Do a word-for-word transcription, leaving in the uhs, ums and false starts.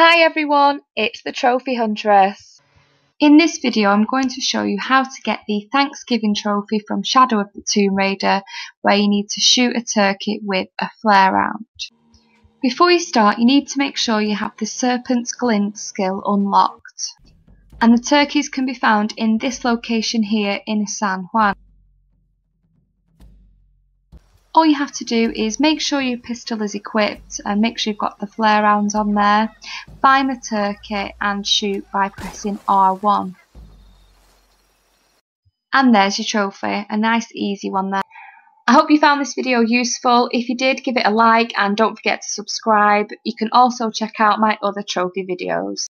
Hi everyone, it's the Trophy Huntress. In this video I'm going to show you how to get the Thanksgiving Trophy from Shadow of the Tomb Raider, where you need to shoot a turkey with a flare round. Before you start, you need to make sure you have the Serpent's Glint skill unlocked. And the turkeys can be found in this location here in San Juan. All you have to do is make sure your pistol is equipped and make sure you've got the flare rounds on there. Find the turkey and shoot by pressing R one. And there's your trophy, a nice easy one there. I hope you found this video useful. If you did, give it a like and don't forget to subscribe. You can also check out my other trophy videos.